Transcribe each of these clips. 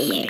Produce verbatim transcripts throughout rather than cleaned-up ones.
here.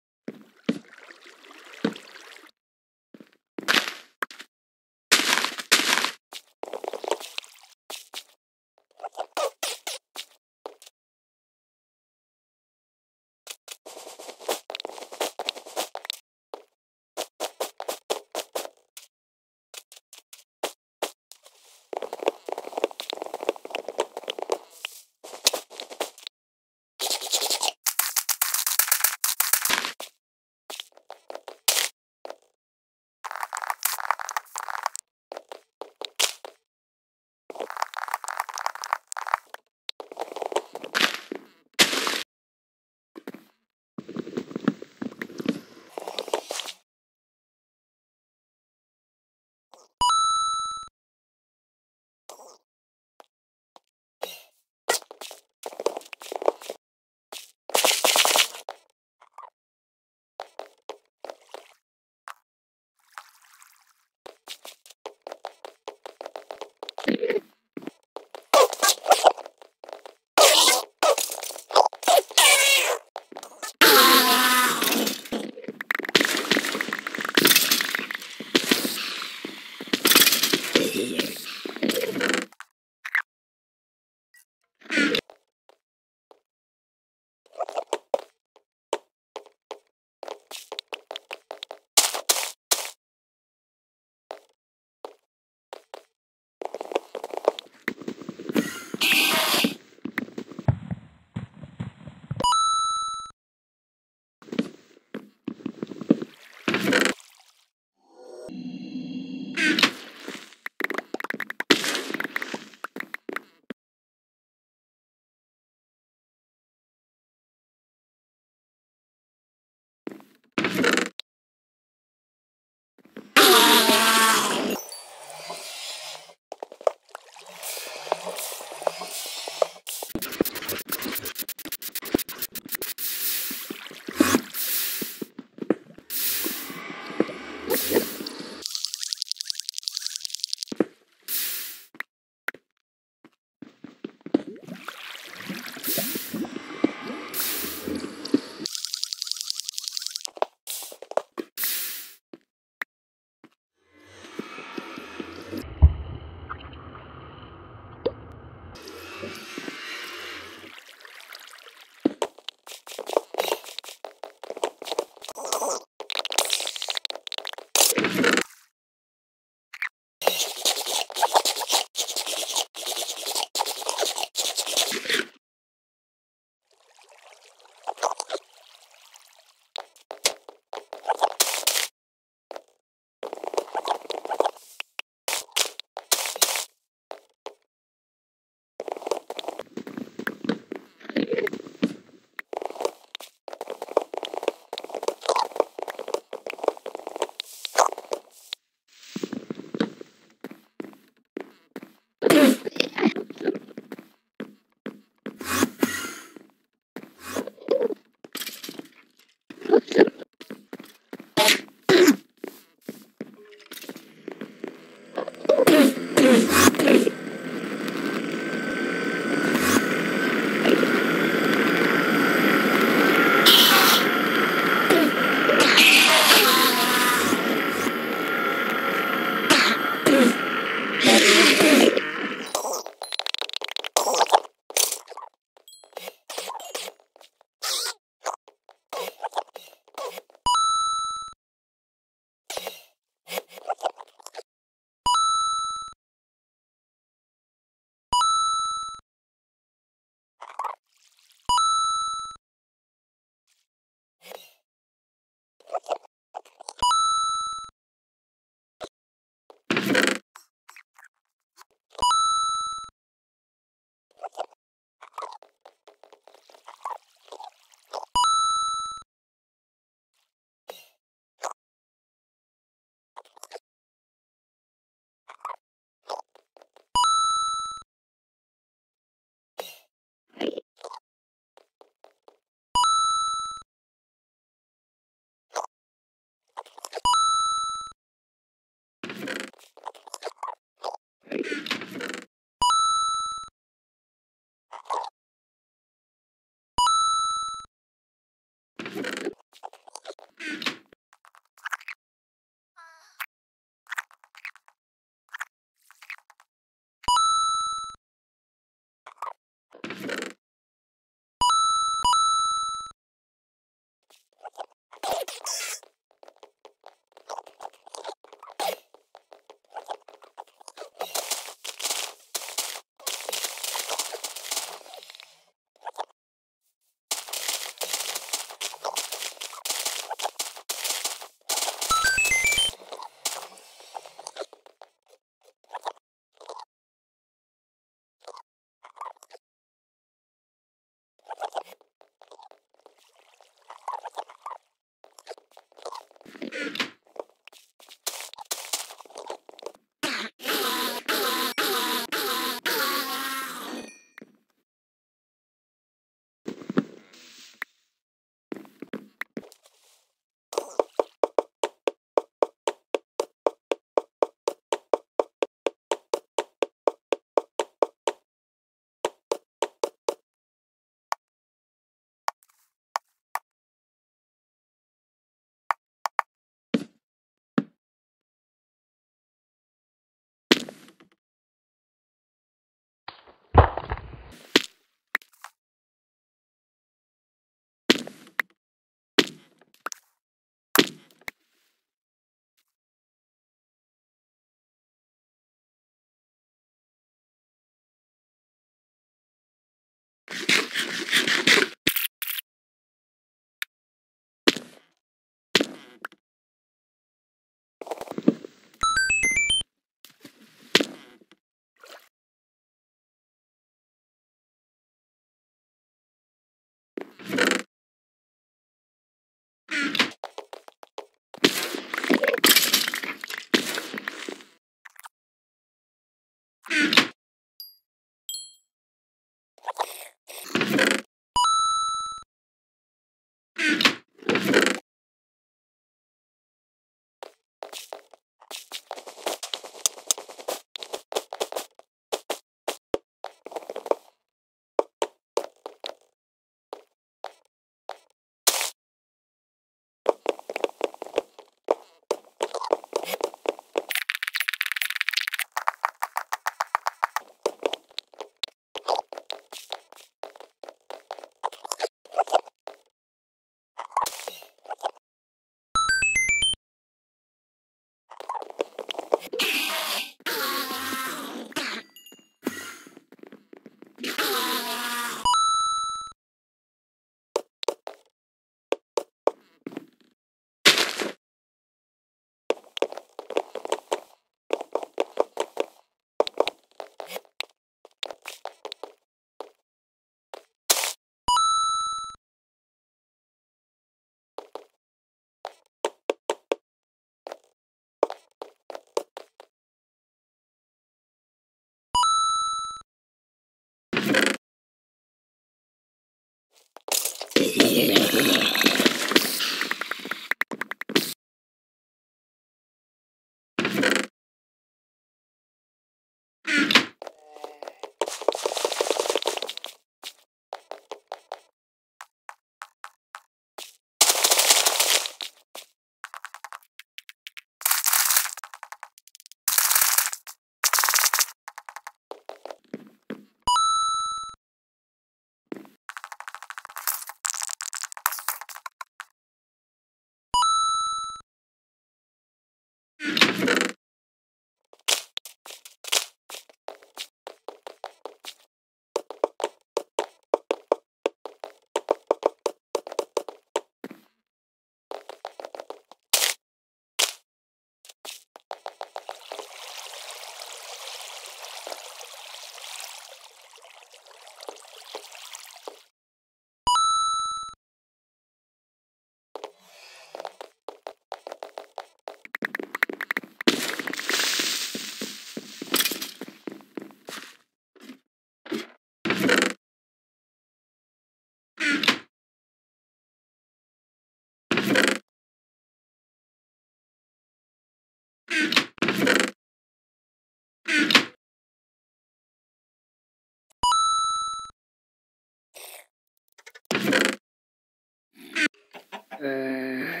Uh,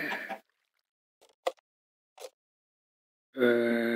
uh,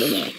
Yes.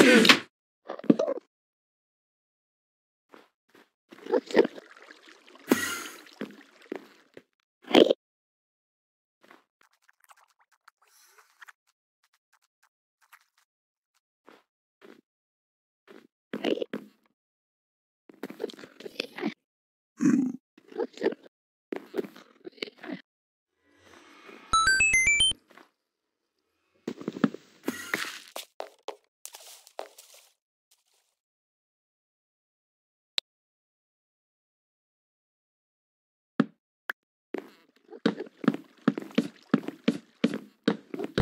Yes.